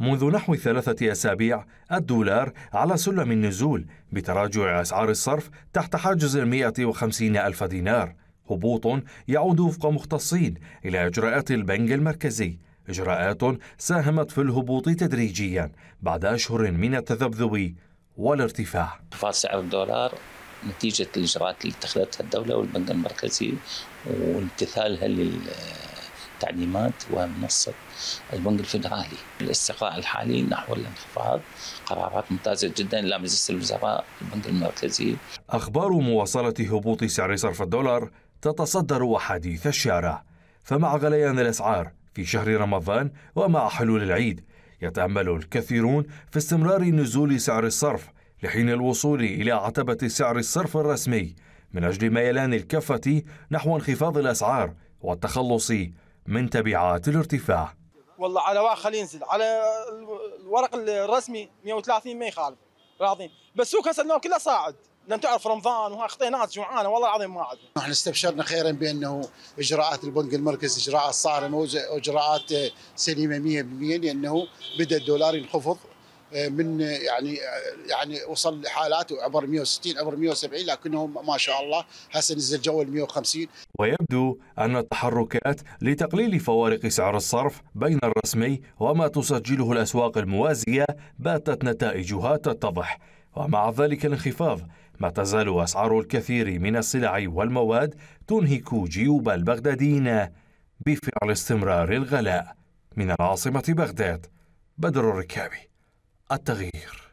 منذ نحو 3 أسابيع الدولار على سلم النزول بتراجع أسعار الصرف تحت حاجز 150 ألف دينار، هبوط يعود وفق مختصين إلى إجراءات البنك المركزي، إجراءات ساهمت في الهبوط تدريجيا بعد أشهر من التذبذب والارتفاع. ارتفاع سعر الدولار نتيجة الإجراءات اللي اتخذتها الدولة والبنك المركزي وامتثالها للتعليمات ومنصة البنك الفدرالي. الاستقراء الحالي نحو الانخفاض قرارات ممتازة جدا إلى مجلس الوزراء البنك المركزي. أخبار مواصلة هبوط سعر صرف الدولار تتصدر أحاديث الشارع، فمع غليان الأسعار في شهر رمضان ومع حلول العيد يتأمل الكثيرون في استمرار نزول سعر الصرف لحين الوصول إلى عتبة سعر الصرف الرسمي من أجل ميلان الكفة نحو انخفاض الأسعار والتخلص من تبعات الارتفاع. والله على واحد خليه ينزل على الورق الرسمي 130 ما يخالف راضين، بس السوق هسه اليوم كله صاعد، لم تعرف رمضان وخطينات جوعانه والله العظيم ما عدنا. نحن استبشرنا خيرا بانه اجراءات البنك المركزي اجراءات صارمه واجراءات سليمه 100%، لانه بدا الدولار ينخفض من يعني وصل لحالات عبر 160 عبر 170، لكنه ما شاء الله هسه نزل جو ال 150. ويبدو ان التحركات لتقليل فوارق سعر الصرف بين الرسمي وما تسجله الاسواق الموازيه باتت نتائجها تتضح، ومع ذلك الانخفاض ما تزال أسعار الكثير من السلع والمواد تنهك جيوب البغداديين بفعل استمرار الغلاء. من العاصمة بغداد، بدر الركابي، التغيير.